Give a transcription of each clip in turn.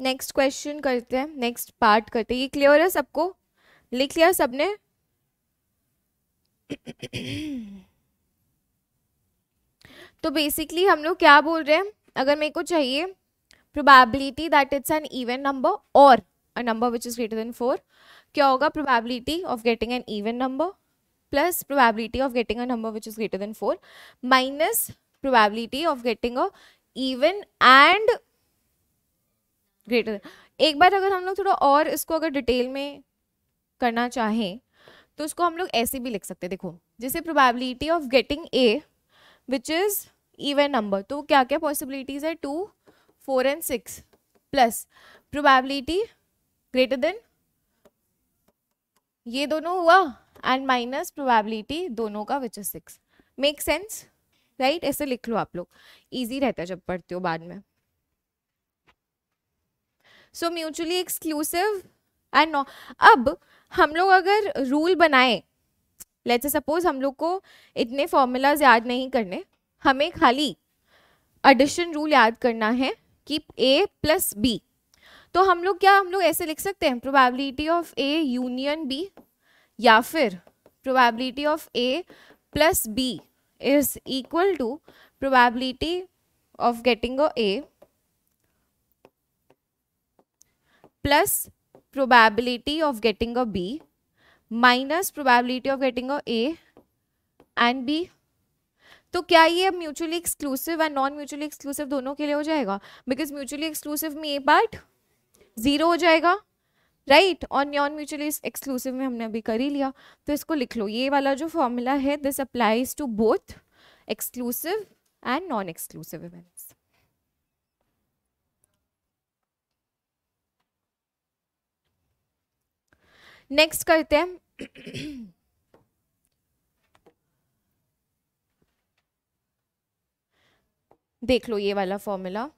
Next question करते हैं, next part करते हैं। ये क्लियर है सबको? लिख लिया सबने? तो बेसिकली हम लोग क्या बोल रहे हैं, अगर मेरे को चाहिए probability that it's an even number और a number which is greater than 4, क्या होगा? Probability of getting an even number plus probability of getting a number which is greater than 4 minus probability of getting a even and greater than. एक बार अगर हम लोग थोड़ा और इसको अगर डिटेल में करना चाहें तो इसको हम लोग ऐसे भी लिख सकते हैं। देखो, जैसे probability of getting a which is even number, तो क्या क्या पॉसिबिलिटीज है? 2, 4 and 6 plus probability greater than ये दोनों हुआ एंड माइनस प्रोबेबिलिटी दोनों का which is 6। Make sense, right? ऐसे लिख लो आप लोग, इजी रहता है जब पढ़ते हो बाद में। So mutually exclusive and no. अब हम लोग अगर रूल बनाए, लेट्स से सपोज हम लोग को इतने फॉर्मूलाज याद नहीं करने, हमें खाली एडिशन रूल याद करना है कि ए प्लस बी, तो हम लोग क्या, हम लोग ऐसे लिख सकते हैं probability of A union B या फिर probability of A plus B is equal to probability of getting a A plus probability of getting a B minus probability of getting a A and B. तो क्या ये mutually exclusive and non mutually exclusive दोनों के लिए हो जाएगा? Because mutually exclusive में ये पार्ट 0 हो जाएगा, राइट? और नॉन म्यूचुअली एक्सक्लूसिव में हमने अभी कर ही लिया, तो इसको लिख लो। ये वाला जो फॉर्मूला है this applies to both exclusive and non exclusive events. Next करते हैं देख लो ये वाला फॉर्मूला।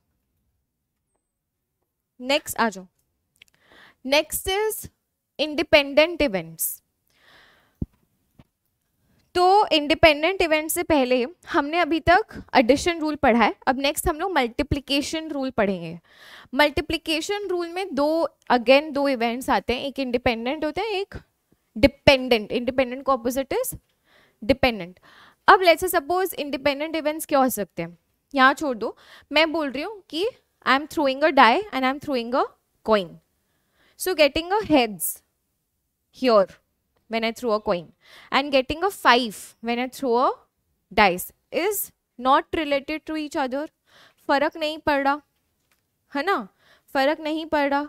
नेक्स्ट आ जाओ, नेक्स्ट इज इंडिपेंडेंट इवेंट्स। तो इंडिपेंडेंट इवेंट से पहले हमने अभी तक एडिशन रूल पढ़ा है, अब नेक्स्ट हम लोग मल्टीप्लिकेशन रूल पढ़ेंगे। मल्टीप्लिकेशन रूल में दो इवेंट्स आते हैं, एक इंडिपेंडेंट होते हैं, एक डिपेंडेंट। इंडिपेंडेंट का ऑपोजिट इज डिपेंडेंट। अब लेट्स सपोज इंडिपेंडेंट इवेंट्स क्या हो सकते हैं, यहाँ छोड़ दो, मैं बोल रही हूँ कि I am throwing a die and I am throwing a coin, so getting a heads here when I throw a coin and getting a 5 when I throw a dice is not related to each other. फर्क नहीं पड़ रहा है ना, फर्क नहीं पड़ रहा।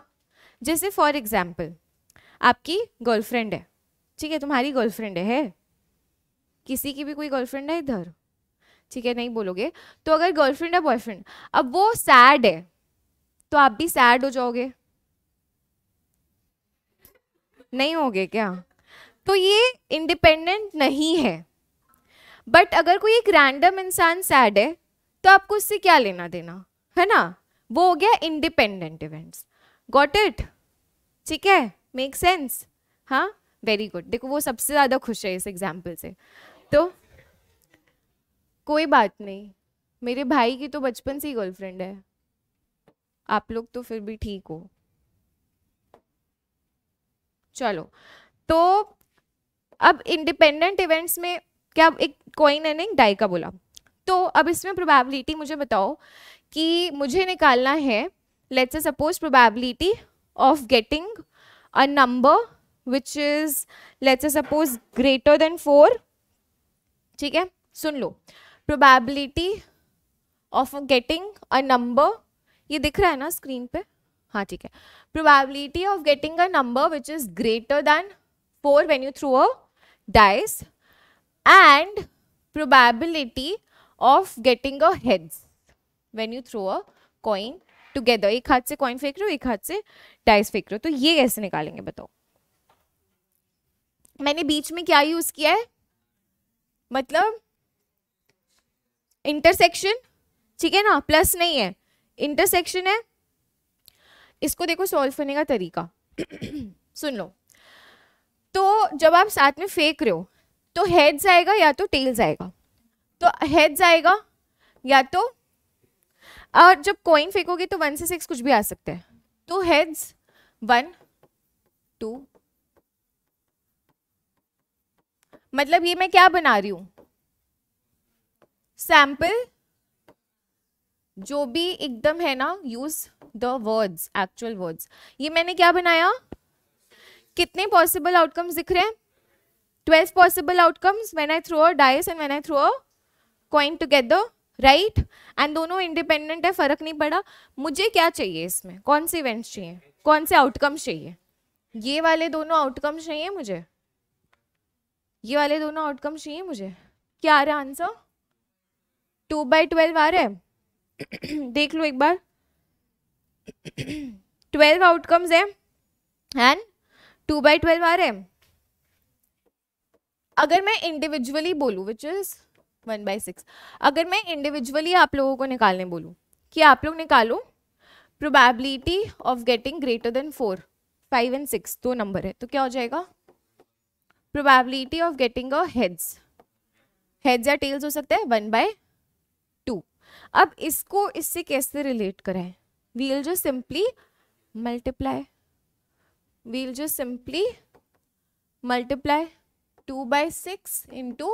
जैसे फॉर एग्जाम्पल आपकी गर्लफ्रेंड है, ठीक है, तुम्हारी गर्लफ्रेंड है, किसी की भी कोई गर्लफ्रेंड है इधर, ठीक है, नहीं बोलोगे। तो अगर गर्लफ्रेंड है बॉयफ्रेंड, अब वो सैड है तो आप भी सैड हो जाओगे, नहीं होगे क्या? तो ये इंडिपेंडेंट नहीं है। बट अगर कोई एक रैंडम इंसान सैड है तो आपको उससे क्या लेना देना है ना, वो हो गया इंडिपेंडेंट इवेंट्स। Got it? ठीक है, मेक सेंस? हाँ, वेरी गुड। देखो वो सबसे ज़्यादा खुश है इस एग्जाम्पल से, तो कोई बात नहीं। मेरे भाई की तो बचपन से ही गर्लफ्रेंड है, आप लोग तो फिर भी ठीक हो। चलो, तो अब इंडिपेंडेंट इवेंट्स में क्या, एक कॉइन एंड एक डाई का बोला, तो अब इसमें प्रोबेबिलिटी मुझे बताओ कि मुझे निकालना है, let's suppose probability of getting a number which is let's suppose greater than 4, ठीक है? सुन लो, probability of getting a number, ये दिख रहा है ना स्क्रीन पे? हाँ ठीक है। Probability of getting a number which is greater than 4 when you throw a dice and probability of getting a heads when you throw a coin together. एक हाथ से कॉइन फेंक रहे हो, एक हाथ से डाइस फेंक रहे हो, तो ये कैसे निकालेंगे बताओ? मैंने बीच में क्या यूज किया है, मतलब इंटरसेक्शन, ठीक है ना, प्लस नहीं है, इंटरसेक्शन है। इसको देखो सॉल्व करने का तरीका सुन लो। तो जब आप साथ में फेंक रहे हो तो हेड्स आएगा या तो टेल्स आएगा, तो हेड्स आएगा या तो, और जब कॉइन फेंकोगे तो 1 से 6 कुछ भी आ सकता है, two heads, 1, 2. मतलब ये मैं क्या बना रही हूँ, सैंपल जो भी एकदम है ना, use the words, actual words. ये मैंने क्या बनाया, कितने पॉसिबल आउटकम्स दिख रहे हैं, 12 possible outcomes when I throw a dice and when I throw a coin together, right. And दोनों इंडिपेंडेंट है, फर्क नहीं पड़ा। मुझे क्या चाहिए इसमें, कौन से इवेंट्स चाहिए, कौन से आउटकम्स चाहिए, ये वाले दोनों आउटकम्स चाहिए मुझे, ये वाले दोनों आउटकम्स चाहिए मुझे। क्या आ रहा है आंसर, 2/12 आ रहा है। देख लो एक बार, 12 आउटकम्स है एंड 2/12 आ रहे हैं। अगर मैं इंडिविजुअली बोलूँ, विच इज 1/6, अगर मैं इंडिविजुअली आप लोगों को निकालने बोलूँ कि आप लोग निकालो probability of getting greater than 4, 5 and 6, दो नंबर है, तो क्या हो जाएगा, probability of getting a heads, heads या टेल्स हो सकता है, 1/2। अब इसको इससे कैसे रिलेट करें, वील जो सिंपली मल्टीप्लाई, वील जो simply multiply 2/6 into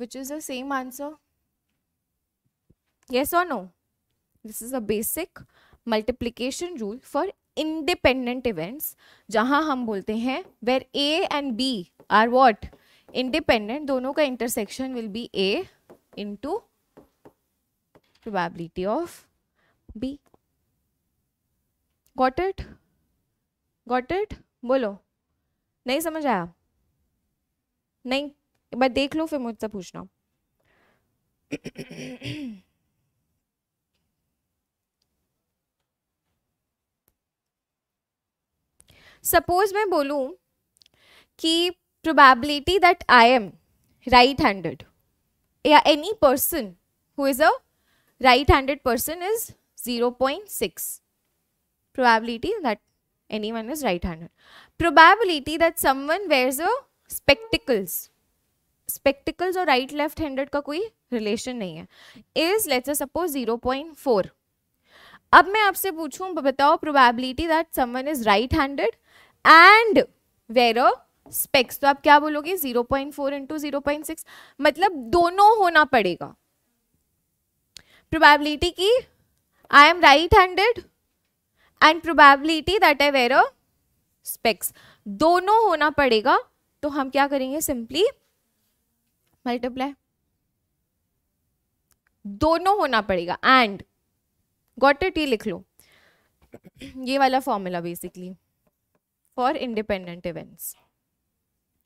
which is the same answer, yes or no? This is a basic multiplication rule for independent events, जहाँ हम बोलते हैं where A and B are what, independent, दोनों का intersection will be A into probability of B. Got it? Got it? बोलो, नहीं समझ आया? नहीं, एक बार देख लो फिर मुझसे पूछना। सपोज मैं बोलूं कि probability that I am right handed या any person who is a right handed person is 0.6. Probability that anyone is right-handed. Probability that someone wears a spectacles. Spectacles और right-left-handed का कोई relation नहीं है. Is let's suppose 0.4. अब मैं आपसे पूछूँ, बताओ probability that someone is right-handed and wear a specs. तो आप क्या बोलोगे, 0.4 into 0.6, मतलब दोनों होना पड़ेगा। Probability की I am right-handed and probability that I wear a specs, दोनों होना पड़ेगा। तो हम क्या करेंगे, सिंपली मल्टीप्लाई, दोनों होना पड़ेगा and, got it? ये लिख लो, ये वाला formula basically for independent events.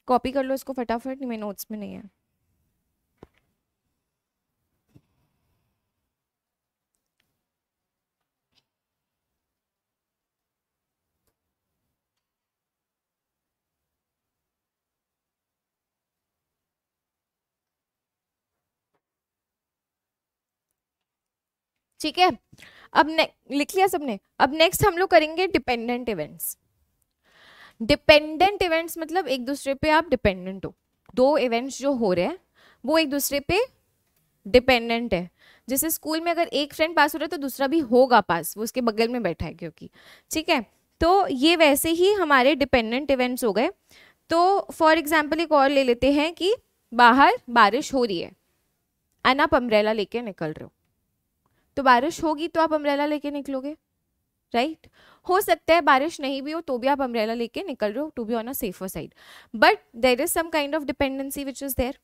Copy कर लो इसको फटाफट, मेरे नोट्स में नहीं है। ठीक है, अब लिख लिया सबने। अब नेक्स्ट हम लोग करेंगे डिपेंडेंट इवेंट्स। डिपेंडेंट इवेंट्स मतलब एक दूसरे पे आप डिपेंडेंट हो, दो इवेंट्स जो हो रहे हैं वो एक दूसरे पे डिपेंडेंट है। जैसे स्कूल में अगर एक फ्रेंड पास हो रहा है तो दूसरा भी होगा पास, वो उसके बगल में बैठा है क्योंकि, ठीक है। तो ये वैसे ही हमारे डिपेंडेंट इवेंट्स हो गए। तो फॉर एग्जाम्पल एक और ले लेते हैं कि बाहर बारिश हो रही है एंड आप अम्ब्रेला लेके निकल रहे हो, तो बारिश होगी तो आप अम्ब्रेला लेके निकलोगे, राइट? हो सकता है बारिश नहीं भी हो तो भी आप अम्ब्रेला लेके निकल रहे हो, to be on a safer side, but there is some kind of dependency which is there,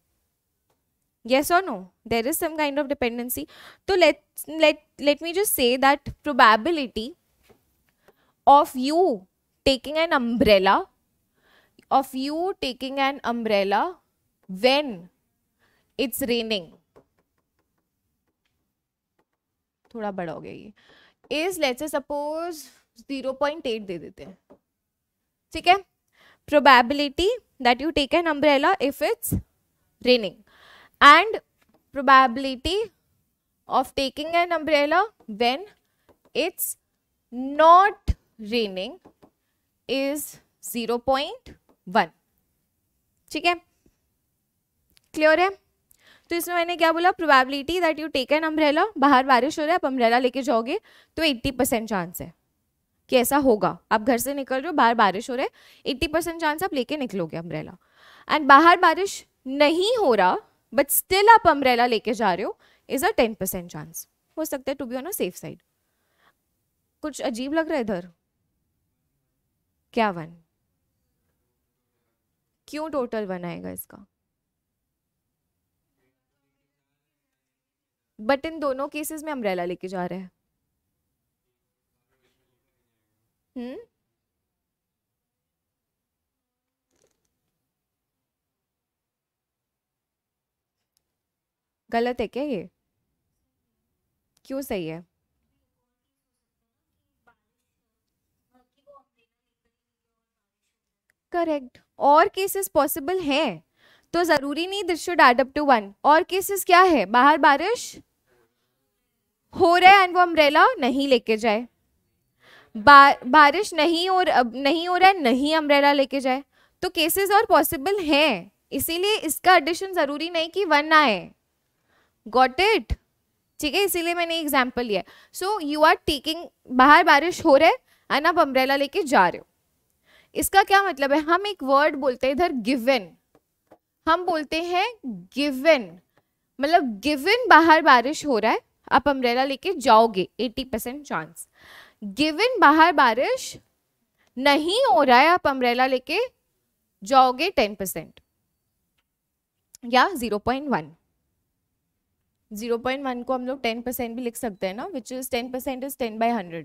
yes और no? There is some kind of dependency. तो let me just say that probability of you taking an umbrella, of you taking an umbrella when it's raining, थोड़ा बड़ा हो गया ये, is let's suppose 0.8 दे देते हैं, ठीक है। Probability that you take an umbrella if it's raining and probability of taking an umbrella when it's not raining is 0.1, ठीक है, क्लियर है? तो इसमें मैंने क्या बोला, probability that you take an umbrella, बाहर बारिश हो रहा है आप अम्ब्रेला लेके जाओगे तो 80% चांस है कि ऐसा होगा, आप घर से निकल रहे हो बाहर बारिश हो रहा है, 80% चांस आप लेके निकलोगे अम्ब्रेला। एंड बाहर बारिश नहीं हो रहा बट स्टिल आप अम्ब्रेला लेके जा रहे हो, इज अ 10% चांस, हो सकता है to be on a safe side. कुछ अजीब लग रहा है इधर क्या? वन क्यों टोटल वन आएगा इसका? बट इन दोनों केसेस में अम्ब्रेला लेके जा रहे हैं। गलत है क्या ये? क्यों सही है? करेक्ट। और केसेस पॉसिबल हैं तो जरूरी नहीं this should add up to one. और केसेस क्या है? बाहर बारिश हो रहा है एंड वो अम्ब्रेला नहीं लेके जाए, बारिश नहीं हो रहा है नहीं अम्ब्रेला लेके जाए, तो केसेस और पॉसिबल हैं, इसीलिए इसका एडिशन जरूरी नहीं कि वन आए। Got it? ठीक है, इसीलिए मैंने एग्जाम्पल लिया। सो यू आर टेकिंग, बाहर बारिश हो रहा है एंड आप अम्ब्रेला लेके जा रहे हो, इसका क्या मतलब है? हम एक वर्ड बोलते हैं इधर गिवन, हम बोलते हैं गिवन, मतलब गिवन बाहर बारिश हो रहा है आप अम्ब्रेला लेके जाओगे 80% चांस, गिवन बाहर बारिश नहीं हो रहा है आप अम्ब्रेला लेके जाओगे 10% या 0.1। 0.1 को हम लोग 10% भी लिख सकते हैं ना, which is 10% is 10/100,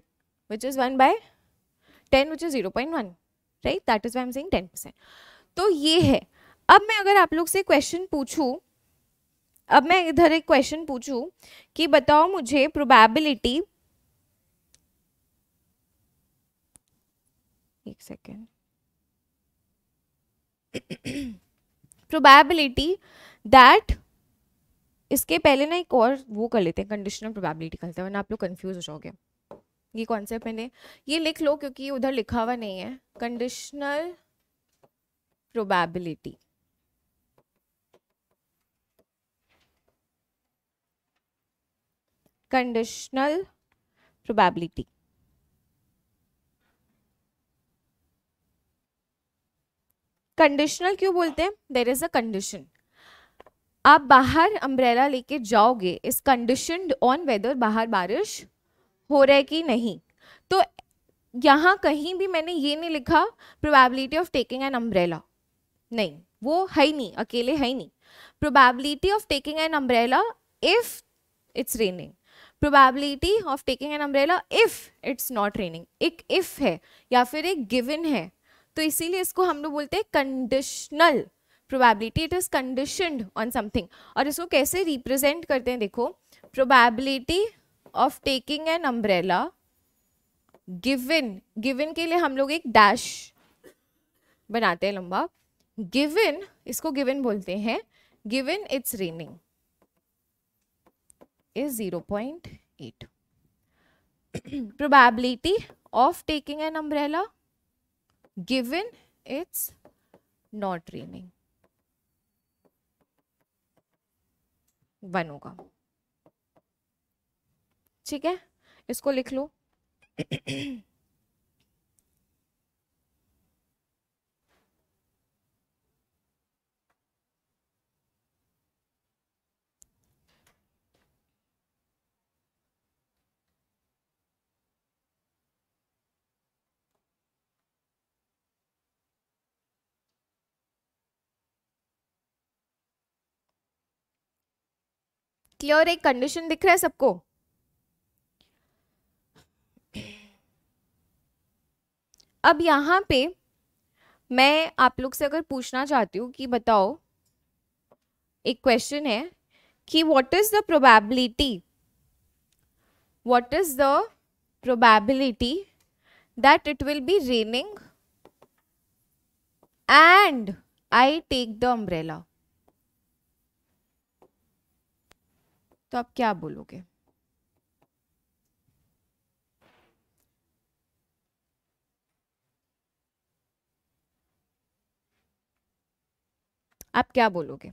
which is 1/10, which is 0.1, right? That is why I am saying 10%। तो ये है। अब मैं अगर आप लोग से क्वेश्चन पूछूं, अब मैं इधर एक क्वेश्चन पूछूं कि बताओ मुझे प्रोबेबिलिटी, एक सेकेंड, प्रोबेबिलिटी दैट, इसके पहले ना एक और वो कर लेते हैं, कंडीशनल प्रोबेबिलिटी कर लेते हैं, वरना आप लोग कंफ्यूज हो जाओगे। ये कॉन्सेप्ट मैंने, ये लिख लो क्योंकि ये उधर लिखा हुआ नहीं है, conditional probability. Conditional probability, conditional क्यों बोलते हैं? देयर इज अ कंडीशन, आप बाहर अम्ब्रेला लेके जाओगे इज कंडीशनड ऑन वेदर बाहर बारिश हो रहा है कि नहीं। तो यहाँ कहीं भी मैंने ये नहीं लिखा probability of taking an umbrella, नहीं, वो है ही नहीं, अकेले है ही नहीं। Probability of taking an umbrella if it's raining, probability of taking an umbrella if it's not raining, एक इफ है या फिर एक गिवन है, तो इसीलिए इसको हम लोग बोलते हैं conditional probability. It is conditioned on something. और इसको कैसे रिप्रेजेंट करते हैं देखो, probability of taking an umbrella given, given के लिए हम लोग एक डैश बनाते हैं लंबा, गिवन, इसको गिवन बोलते हैं, given it's raining is 0.8। Probability of taking an umbrella given it's not raining 1 होगा। ठीक है, इसको लिख लो। क्लियर? एक कंडीशन दिख रहा है सबको? अब यहाँ पे मैं आप लोग से अगर पूछना चाहती हूँ कि बताओ, एक क्वेश्चन है कि what is the probability, what is the probability that it will be raining and I take the umbrella, तो आप क्या बोलोगे? आप क्या बोलोगे?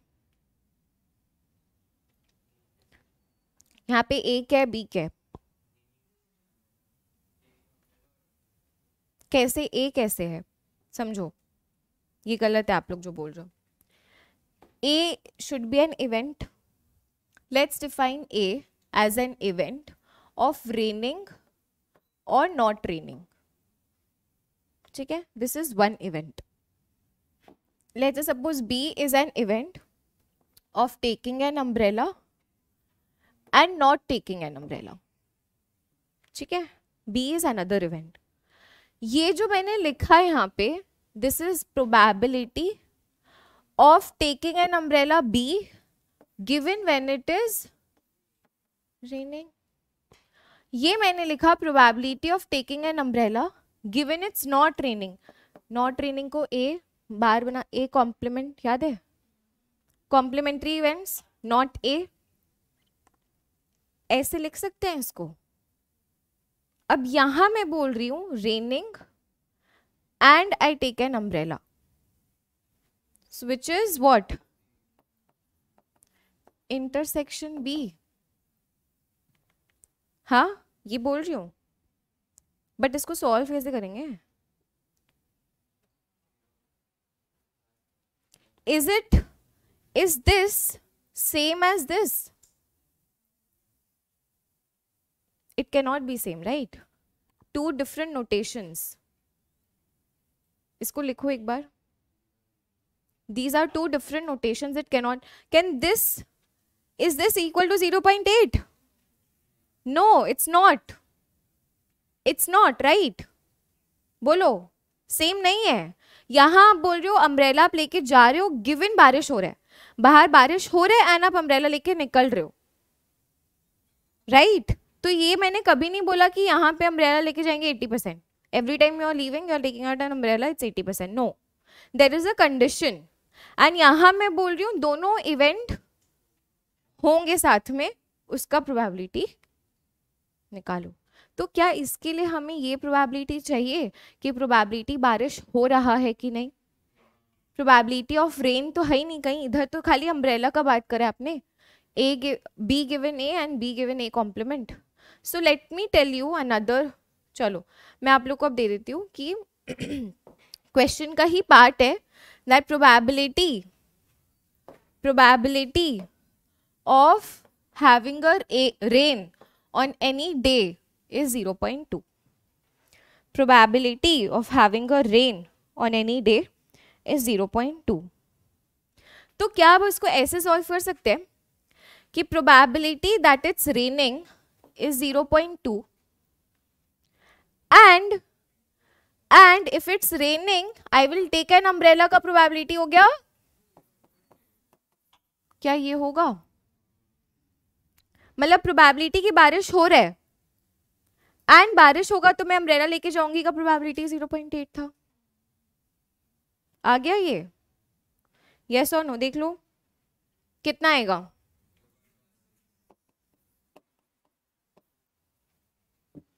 यहाँ पे ए क्या है, बी क्या है, कैसे ए कैसे है, समझो ये गलत है आप लोग जो बोल रहे हो। A should be an event. Let's define A as an event of raining or not raining. ठीक है, this is one event. Let's suppose B is an event of taking an umbrella and not taking an umbrella. ठीक है, B is another event. ये जो मैंने लिखा है यहाँ पे, this is probability of taking an umbrella B given when it is raining. ये मैंने लिखा probability of taking an umbrella given it's not raining. Not raining को A बार बना A complement, याद है complementary events not A, ऐसे लिख सकते हैं इसको। अब यहाँ मैं बोल रही हूँ raining and I take an umbrella, which is what? Intersection B. हाँ ये बोल रही हूँ, बट इसको सॉल्व कैसे करेंगे? Is this same as this? It cannot be same, right? Two different notations. इसको लिखो एक बार. These are two different notations. It cannot. Can this, is this equal to 0.8? No, it's not. It's not, right? बोलो same नहीं है। यहाँ आप बोल रहे हो अम्ब्रेला आप लेके जा रहे हो, given बारिश हो रहा है, बाहर बारिश हो रहा है एंड आप अम्ब्रेला लेके निकल रहे हो, right? तो ये मैंने कभी नहीं बोला कि यहाँ पे अम्ब्रेला लेके जाएंगे 80%. Every time you are leaving, you are taking out an umbrella. It's 80%. No, there is a condition. And यहाँ मैं बोल रही हूँ दोनों इवेंट होंगे साथ में, उसका प्रोबेबिलिटी निकालो। तो क्या इसके लिए हमें ये प्रोबेबिलिटी चाहिए कि प्रोबेबिलिटी बारिश हो रहा है कि नहीं? प्रोबेबिलिटी ऑफ रेन तो है ही नहीं कहीं, इधर तो खाली अम्ब्रेला का बात करें आपने, A B given A and B given A complement. So let me tell you another, चलो मैं आप लोग को अब दे देती हूँ कि क्वेश्चन का ही पार्ट है that probability of having a rain on any day is 0.2. Probability of having a rain on any day is 0.2. तो क्या आप इसको ऐसे सॉल्व कर सकते हैं कि probability that it's raining is 0.2 and if it's raining I will take an umbrella का probability हो गया, क्या ये होगा? मतलब प्रोबेबिलिटी की बारिश हो रहा है एंड बारिश होगा तो मैं अम्ब्रेला लेके जाऊंगी का प्रोबेबिलिटी 0.8 था। आ गया ये, यस और नो? देख लो कितना आएगा,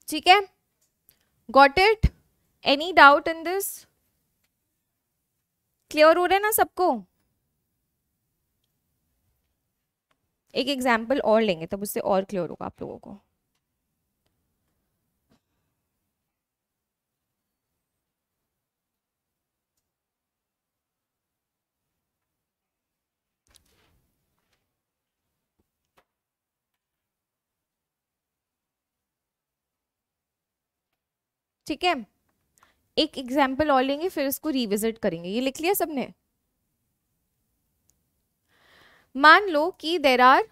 ठीक है? Got it? Any doubt in this? Clear हो रहा है ना सबको? एक एग्जाम्पल और लेंगे तब उससे और क्लियर होगा आप लोगों को। ठीक है, एक एग्जाम्पल और लेंगे फिर इसको रिविजिट करेंगे। ये लिख लिया सबने? मान लो कि देर आर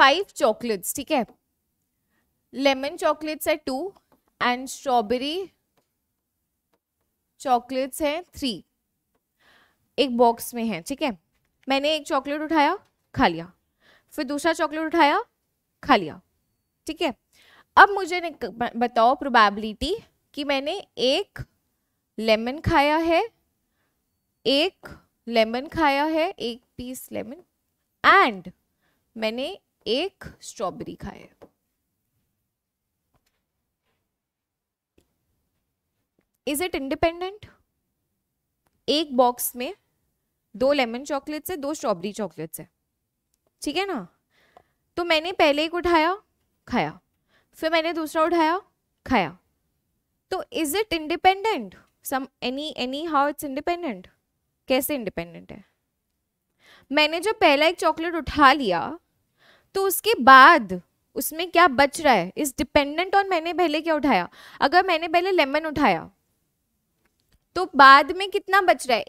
5 चॉकलेट्स, ठीक है? लेमन चॉकलेट्स है 2 एंड स्ट्रॉबेरी चॉकलेट्स है 3 एक बॉक्स में है, ठीक है? मैंने एक चॉकलेट उठाया, खा लिया, फिर दूसरा चॉकलेट उठाया, खा लिया, ठीक है? अब मुझे बताओ प्रोबेबिलिटी कि मैंने एक लेमन खाया है, एक पीस लेमन, एंड मैंने एक स्ट्रॉबेरी खाया। Is it independent? एक बॉक्स में 2 लेमन चॉकलेट्स है, 2 स्ट्रॉबेरी चॉकलेट्स है, ठीक है ना। तो मैंने पहले एक उठाया खाया, फिर मैंने दूसरा उठाया खाया, तो is it independent some any how it's independent? कैसे इंडिपेंडेंट है? मैंने जो पहला एक चॉकलेट उठा लिया तो उसके बाद उसमें क्या बच रहा है इज डिपेंडेंट ऑन मैंने पहले क्या उठाया। अगर मैंने पहले लेमन उठाया तो बाद में कितना बच रहा है,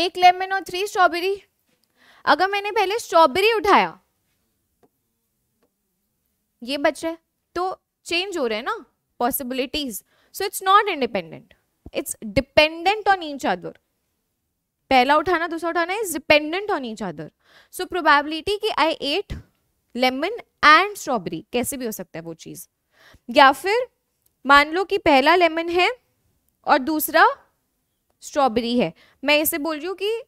एक लेमन और 3 स्ट्रॉबेरी। अगर मैंने पहले स्ट्रॉबेरी उठाया ये बच रहा है, तो चेंज हो रहे हैं ना possibilities. So it's not independent, it's dependent on each other. पहला उठाना दूसरा उठाना is dependent on each other. So probability कि I ate lemon and strawberry, कैसे भी हो सकता है वो चीज। या फिर मान लो कि पहला लेमन है और दूसरा स्ट्रॉबेरी है। मैं इसे बोल रही हूँ कि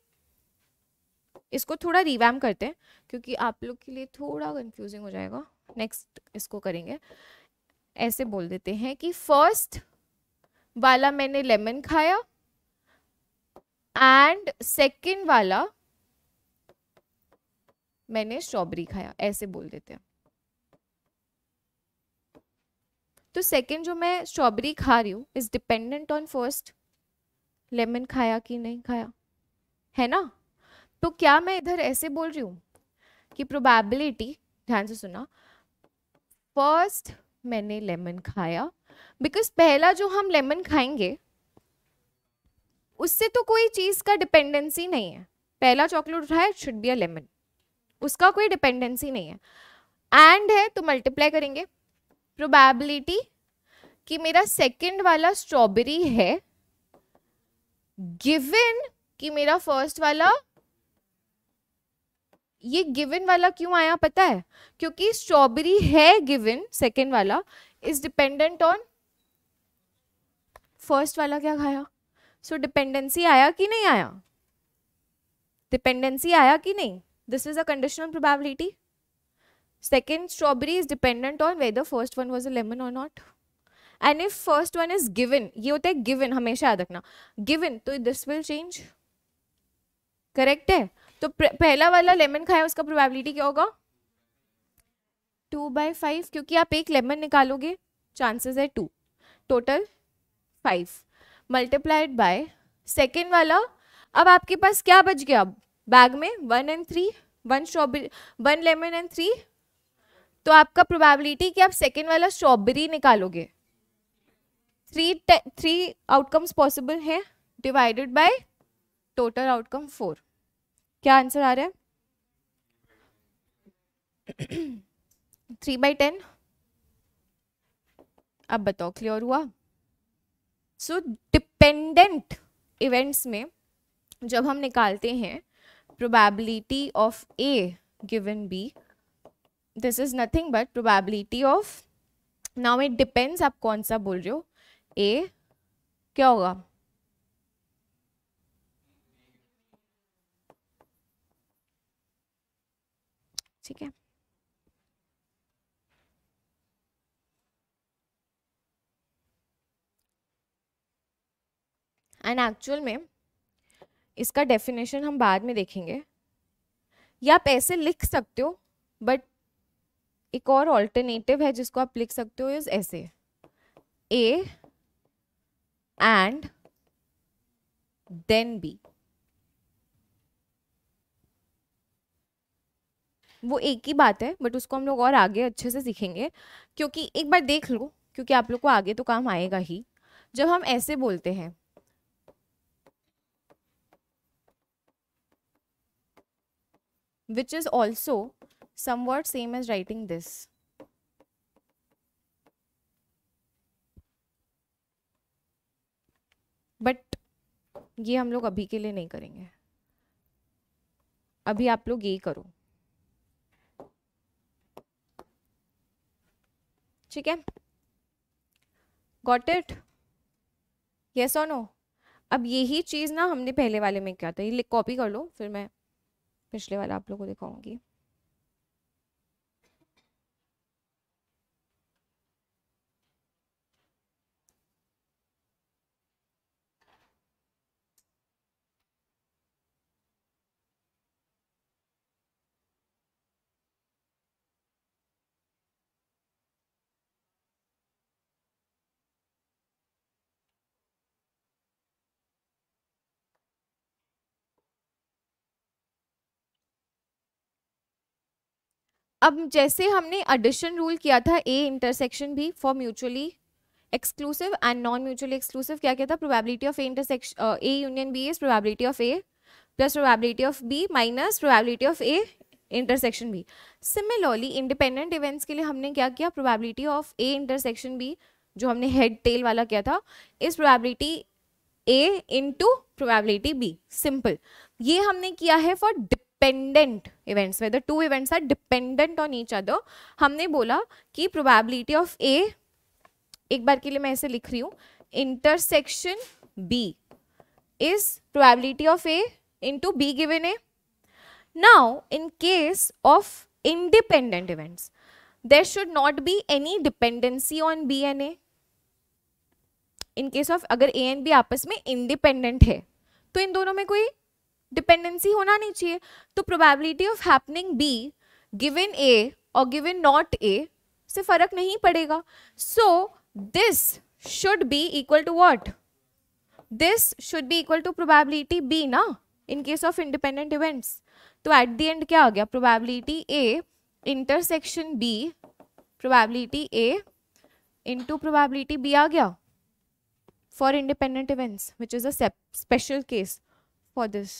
इसको थोड़ा रिवैम करते हैं क्योंकि आप लोग के लिए थोड़ा कंफ्यूजिंग हो जाएगा। नेक्स्ट इसको करेंगे, ऐसे बोल देते हैं कि फर्स्ट वाला मैंने लेमन खाया एंड सेकंड वाला मैंने स्ट्रॉबेरी खाया, ऐसे बोल देते हैं। तो सेकंड जो मैं स्ट्रॉबेरी खा रही हूँ is dependent on first lemon खाया कि नहीं खाया, है ना। तो क्या मैं इधर ऐसे बोल रही हूँ कि प्रोबेबिलिटी, ध्यान से सुना, फर्स्ट मैंने लेमन खाया, बिकॉज पहला जो हम लेमन खाएंगे उससे तो कोई चीज़ का डिपेंडेंसी नहीं है। पहला चॉकलेट उठाया, it should be a lemon, उसका कोई डिपेंडेंसी नहीं है। एंड है तो मल्टीप्लाई करेंगे। प्रोबेबिलिटी कि मेरा सेकंड वाला स्ट्रॉबेरी है गिवन कि मेरा फर्स्ट वाला, ये गिवन वाला क्यों आया पता है? क्योंकि स्ट्रॉबेरी है गिवन, सेकंड वाला इज डिपेंडेंट ऑन फर्स्ट वाला क्या खाया। सो डिपेंडेंसी आया कि नहीं आया, डिपेंडेंसी आया कि नहीं? This is a conditional probability. Second strawberry is dependent on whether first one was a lemon और not, and if first one is given, ये होता है गिवन, हमेशा याद रखना गिवन, तो दिस विल चेंज, करेक्ट है। तो पहला वाला लेमन खाया उसका प्रोबेबिलिटी क्या होगा, 2/5, क्योंकि आप एक लेमन निकालोगे, चांसेस है 2, टोटल 5 मल्टीप्लाइड बाय सेकेंड वाला। अब आपके पास क्या बच गया बैग में, 1 and 3, 1 स्ट्रॉबेरी, 1 लेमन एंड 3। तो आपका प्रोबेबिलिटी कि आप सेकेंड वाला स्ट्रॉबेरी निकालोगे, 3 आउटकम्स पॉसिबल हैं, डिवाइडेड बाय टोटल आउटकम 4। क्या आंसर आ रहा है? 3/10। अब बताओ क्लियर हुआ? सो डिपेंडेंट इवेंट्स में जब हम निकालते हैं probability of A given B, this is nothing but probability of, now it depends आप कौन सा बोल रहे हो, ए क्या होगा, ठीक है। एंड एक्चुअल में इसका डेफिनेशन हम बाद में देखेंगे, या आप ऐसे लिख सकते हो, बट एक और ऑल्टरनेटिव है जिसको आप लिख सकते हो इज ऐसे, ए and then B। वो एक ही बात है बट उसको हम लोग और आगे अच्छे से सीखेंगे, क्योंकि एक बार देख लो, क्योंकि आप लोग को आगे तो काम आएगा ही। जब हम ऐसे बोलते हैं which is also somewhat same as writing this, but ये हम लोग अभी के लिए नहीं करेंगे। अभी आप लोग ये करो, ठीक है, गॉट इट, यस और नो? अब यही चीज़ ना हमने पहले वाले में किया था, ये कॉपी कर लो, फिर मैं पिछले वाला आप लोगों को दिखाऊंगी। अब जैसे हमने एडिशन रूल किया था ए इंटरसेक्शन भी for mutually exclusive and non mutually exclusive, क्या कहता है probability of A intersection A union B is probability of A plus probability of B minus probability of A intersection B. Similarly independent events के लिए हमने क्या किया, probability of A intersection B जो हमने हेड टेल वाला किया था is probability A into probability B, simple. ये हमने किया है for dependent events, whether two events are dependent on each other. हमने बोला कि प्रोबेबिलिटी ऑफ ए, एक बार के लिए मैं ऐसे लिख रही हूँ, intersection B is probability of A into B given A. Now in case of independent events there should not be any dependency on B and A. In case of अगर A and B आपस में independent है तो इन दोनों में कोई dependency होना नहीं चाहिए। तो probability of happening B given A और गिवन नॉट ए से फर्क नहीं पड़ेगा। So this should be equal to what, this should be equal to probability B ना in case of independent events. तो एट द एंड क्या आ गया, probability A intersection B probability A into probability B आ गया for independent events which is a special case for this।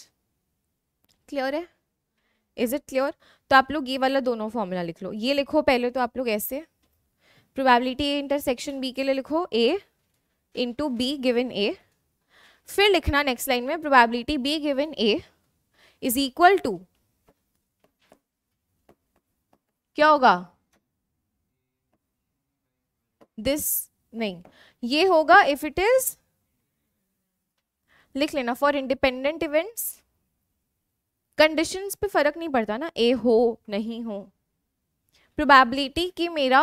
clear है, is it clear? तो आप लोग ये वाला दोनों फॉर्मूला लिख लो, ये लिखो पहले तो आप लोग ऐसे probability A intersection B के लिए लिखो A into B given A, फिर लिखना next line में probability B given A is equal to क्या होगा, this नहीं ये होगा इफ इट इज, लिख लेना फॉर इंडिपेंडेंट इवेंट्स। कंडीशंस पे फर्क नहीं पड़ता ना, ए हो नहीं हो। प्रोबेबिलिटी की मेरा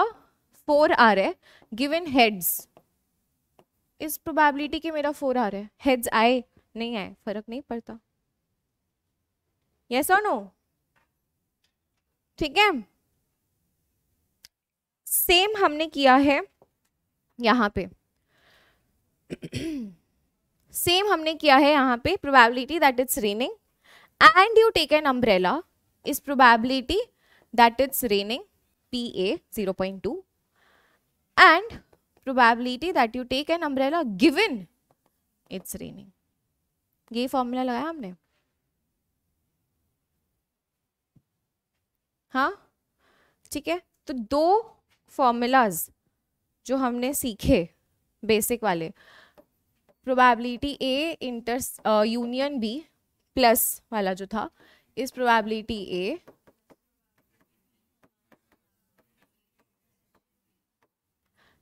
4 आ रहा है गिवन हेड्स, इस प्रोबेबिलिटी की मेरा 4 आ रहा है, हेड्स आए नहीं आए फर्क नहीं पड़ता। यस और नो? ठीक है, सेम हमने किया है यहाँ पे, सेम हमने किया है यहाँ पे। Probability that it's raining and you take an umbrella is probability that it's raining P A 0.2 and probability that you take an umbrella given it's raining. ये फॉर्मूला लगाया हमने, हाँ ठीक है। तो दो फॉर्मूलाज जो हमने सीखे बेसिक वाले, probability A inter union B plus वाला जो था इस probability A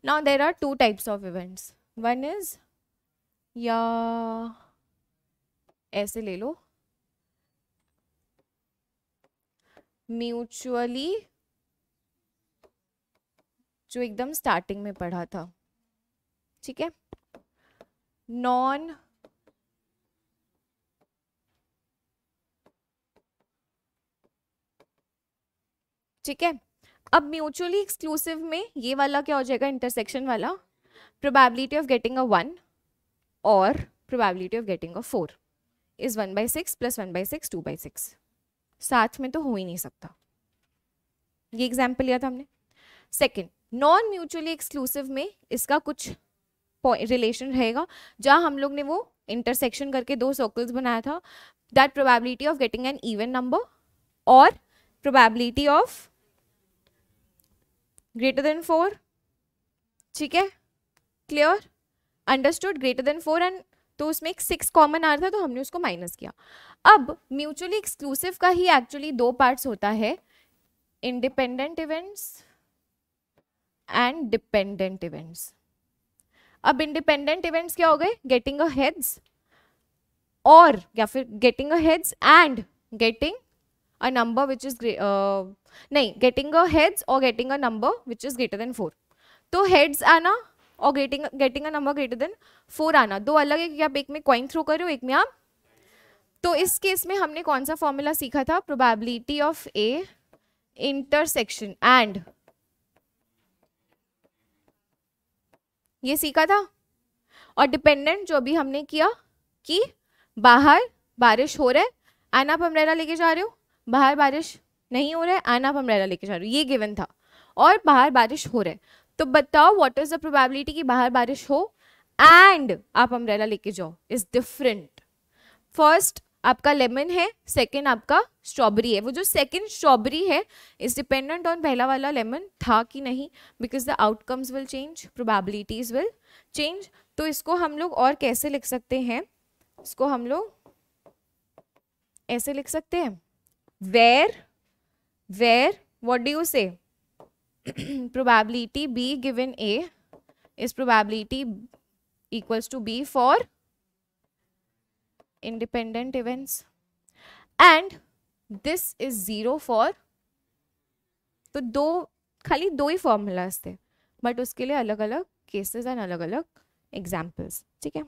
now there are two types of events, one is, या ऐसे ले लो, म्यूचुअली जो एकदम स्टार्टिंग में पढ़ा था, ठीक है, नॉन ठीक है। अब म्यूचुअली एक्सक्लूसिव में ये वाला क्या हो जाएगा, इंटरसेक्शन वाला, प्रोबेबिलिटी ऑफ गेटिंग अ 1 और probability of getting a 4 is 1/6 plus 1/6 2/6, साथ में तो हो ही नहीं सकता। ये एग्जाम्पल लिया था हमने। सेकेंड, नॉन म्यूचुअली एक्सक्लूसिव में इसका कुछ रिलेशन रहेगा, जहाँ हम लोग ने वो इंटरसेक्शन करके दो सर्कल्स बनाया था, that probability of getting an even number और प्रोबेबिलिटी ऑफ ग्रेटर देन 4, ठीक है, clear, understood, greater than 4 and तो उसमें एक 6 कॉमन आ रहा था तो हमने उसको माइनस किया। अब म्यूचुअली एक्सक्लूसिव का ही एक्चुअली दो पार्ट्स होता है, independent events and dependent events. अब इंडिपेंडेंट इवेंट्स क्या हो गए, गेटिंग अ हेड्स और या फिर getting a heads and getting a number which is नहीं, गेटिंग अ हेड्स और getting a number which is greater than 4। तो हेड्स आना और getting a number greater than 4 आना दो अलग है कि आप एक में कॉइन थ्रो करो एक में आप। तो इस केस में हमने कौन सा फॉर्मूला सीखा था, probability of A intersection and, ये सीखा था। और डिपेंडेंट जो भी हमने किया कि बाहर बारिश हो रहा है एंड आप अम्ब्रेला लेके जा रहे हो, बाहर बारिश नहीं हो रहा है एंड आप अम्ब्रेला लेके जा रहे हो, ये गिवन था, और बाहर बारिश हो रहा है, तो बताओ व्हाट इज द प्रोबेबिलिटी कि बाहर बारिश हो एंड आप अम्ब्रेला लेके जाओ इज डिफरेंट। फर्स्ट आपका लेमन है, सेकंड आपका स्ट्रॉबेरी है। वो जो सेकंड स्ट्रॉबेरी है इज डिपेंडेंट ऑन पहला वाला लेमन था कि नहीं, because the outcomes will change, probabilities will change. तो इसको हम लोग और कैसे लिख सकते हैं, इसको हम लोग ऐसे लिख सकते हैं, where what do you say probability B given A is probability equals to B for independent events and this is zero for, तो दो खाली दो ही फॉर्मूलाज थे बट उसके लिए अलग अलग केसेस एंड अलग अलग एग्जाम्पल्स। ठीक है,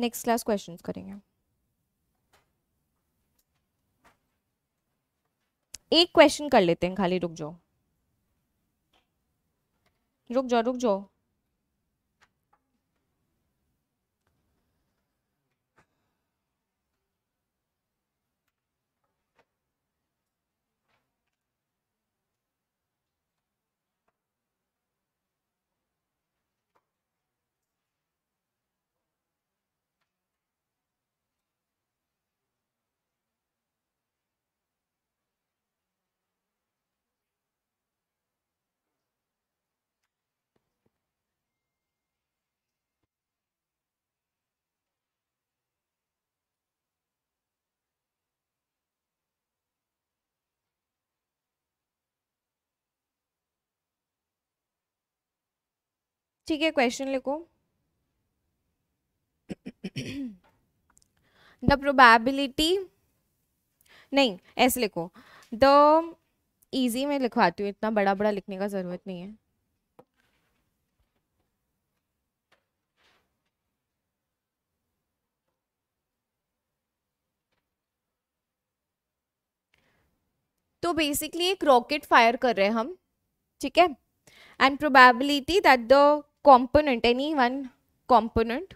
नेक्स्ट क्लास क्वेश्चंस करेंगे। एक क्वेश्चन कर लेते हैं खाली, रुक जाओ रुक जाओ रुक जाओ। ठीक है, क्वेश्चन लिखो। द प्रोबेबिलिटी नहीं, ऐसे लिखो द, इजी में लिखवाती हूँ, इतना बड़ा बड़ा लिखने का जरूरत नहीं है। तो बेसिकली एक रॉकेट फायर कर रहे हैं हम, ठीक है, and probability that the component, any one component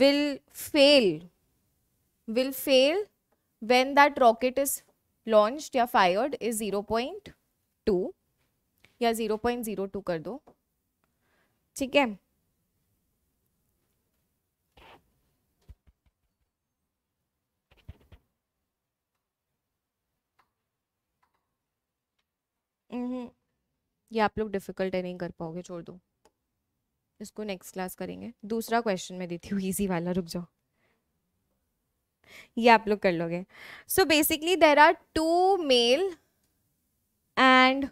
will fail when that rocket is launched या fired is 0.2 या 0.02 कर दो। ठीक है, ये आप लोग डिफिकल्ट है, नहीं कर पाओगे, छोड़ दो इसको, नेक्स्ट क्लास करेंगे। दूसरा क्वेश्चन मैं देती हूँ इजी वाला, रुक जाओ, ये आप लोग कर लोगे। So basically there are 2 male and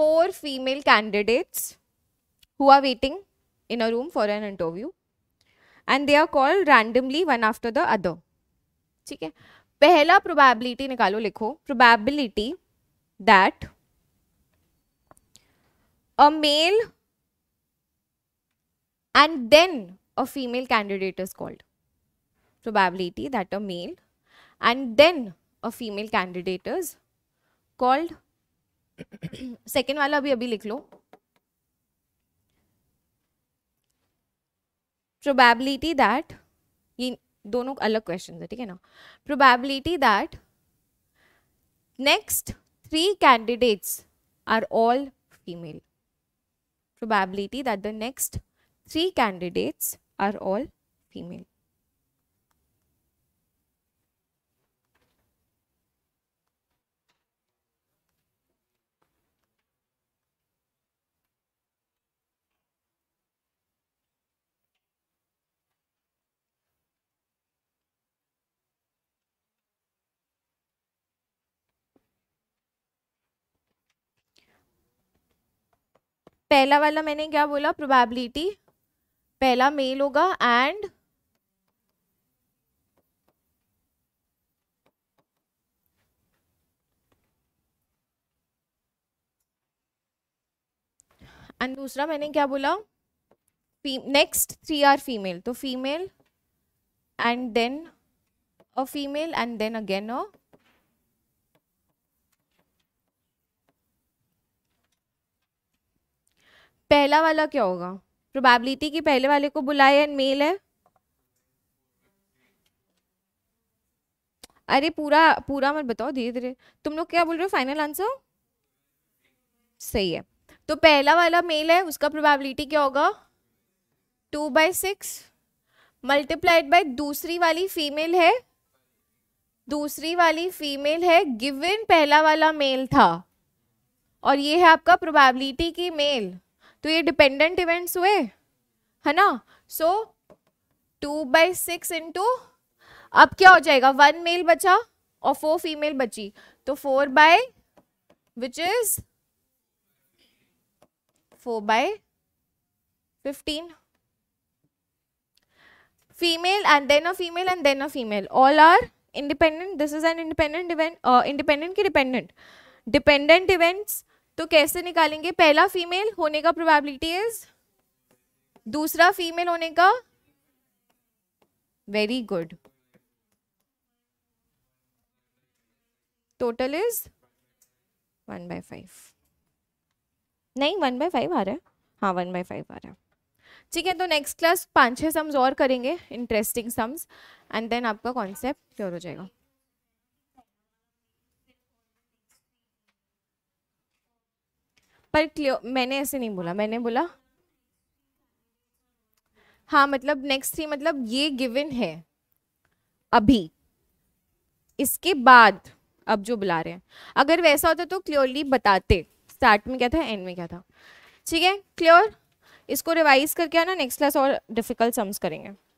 4 female candidates who are waiting in a room for an interview and they are called randomly one after the other। ठीक है, पहला प्रोबेबिलिटी निकालो, लिखो probability that a male and then a female candidate is called, probability that a male and then a female candidate is called। second वाला अभी लिख लो, probability that, ये दोनों अलग questions है, ठीक है ना, probability that next 3 candidates are all female, probability that the next 3 candidates are all female। पहला वाला मैंने क्या बोला, प्रोबेबिलिटी पहला मेल होगा एंड दूसरा मैंने क्या बोला, नेक्स्ट 3 आर फीमेल, तो female and then a female and then again a पहला वाला क्या होगा, प्रोबेबिलिटी की पहले वाले को बुलाए एंड मेल है, अरे पूरा पूरा मत बताओ, धीरे धीरे। तुम लोग क्या बोल रहे हो? फाइनल आंसर सही है। तो पहला वाला मेल है, उसका प्रोबेबिलिटी क्या होगा? 2/6 मल्टीप्लाइड बाय दूसरी वाली फीमेल है, दूसरी वाली फीमेल है गिवन पहला वाला मेल था, और ये है आपका प्रोबेबिलिटी की मेल। तो ये डिपेंडेंट इवेंट्स हुए, है ना। सो 2/6 इंटू अब क्या हो जाएगा, 1 मेल बचा और 4 फीमेल बची, तो 4/15 female and then a female and then a female, all are independent. This is an independent event, independent की डिपेंडेंट, डिपेंडेंट इवेंट्स। तो कैसे निकालेंगे? पहला फीमेल होने का प्रोबेबिलिटी इज, दूसरा फीमेल होने का, वेरी गुड, टोटल इज 1/5, नहीं 1/5 आ रहा है, हाँ 1/5 आ रहा है। ठीक है, तो नेक्स्ट क्लास 5-6 सम्स और करेंगे, इंटरेस्टिंग सम्स, एंड देन आपका कॉन्सेप्ट क्लियर हो जाएगा। पर क्लियर मैंने ऐसे नहीं बोला, मैंने बोला हाँ मतलब नेक्स्ट 3, मतलब ये गिवन है अभी, इसके बाद अब जो बुला रहे हैं। अगर वैसा होता तो क्लियरली बताते स्टार्ट में क्या था, एंड में क्या था। ठीक है, क्लियर। इसको रिवाइज करके आना, नेक्स्ट क्लास और डिफिकल्ट सम्स करेंगे।